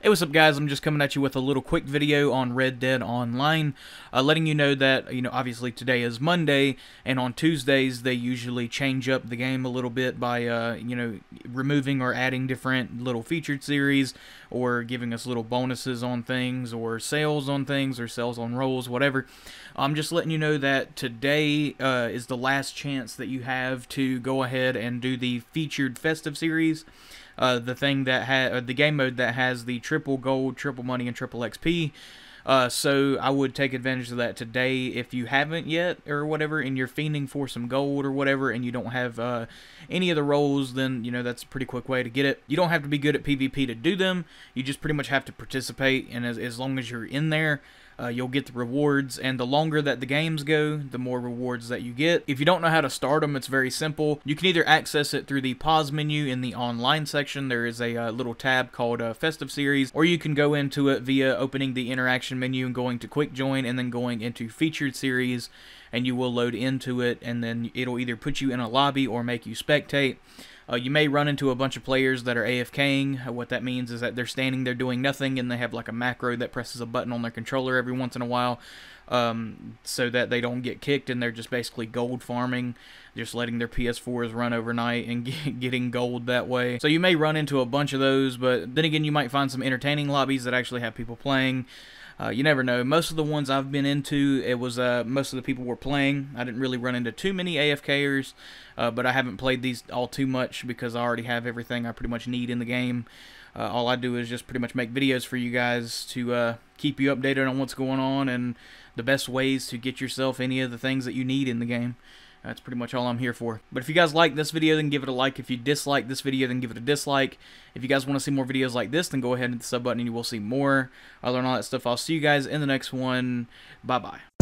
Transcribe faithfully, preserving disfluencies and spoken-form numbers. Hey, what's up guys? I'm just coming at you with a little quick video on Red Dead Online, uh, letting you know that, you know, obviously today is Monday, and on Tuesdays they usually change up the game a little bit by, uh, you know, removing or adding different little featured series, or giving us little bonuses on things, or sales on things, or sales on rolls, whatever. I'm just letting you know that today uh, is the last chance that you have to go ahead and do the featured festive series. Uh, the thing that ha the game mode that has the triple gold, triple money, and triple X P. Uh, so I would take advantage of that today if you haven't yet or whatever, and you're fiending for some gold or whatever, and you don't have uh, any of the rolls. Then you know that's a pretty quick way to get it. You don't have to be good at PvP to do them. You just pretty much have to participate, and as as long as you're in there. Uh, you'll get the rewards, and the longer that the games go, the more rewards that you get. If you don't know how to start them, it's very simple. You can either access it through the pause menu in the online section. There is a uh, little tab called uh, Festive Series, or you can go into it via opening the interaction menu and going to Quick Join, and then going into Featured Series, and you will load into it, and then it'll either put you in a lobby or make you spectate. Uh, you may run into a bunch of players that are AFKing. What that means is that they're standing there doing nothing, and they have like a macro that presses a button on their controller every once in a while, um, so that they don't get kicked, and they're just basically gold farming, just letting their P S fours run overnight and get, getting gold that way. So you may run into a bunch of those, but then again, you might find some entertaining lobbies that actually have people playing. Uh, you never know. Most of the ones I've been into, it was uh, most of the people were playing. I didn't really run into too many A F Kers, uh, but I haven't played these all too much because I already have everything I pretty much need in the game. Uh, all I do is just pretty much make videos for you guys to uh, keep you updated on what's going on and the best ways to get yourself any of the things that you need in the game. That's pretty much all I'm here for. But if you guys like this video, then give it a like. If you dislike this video, then give it a dislike. If you guys want to see more videos like this, then go ahead and hit the sub button and you will see more. Other than all that stuff, I'll see you guys in the next one. Bye-bye.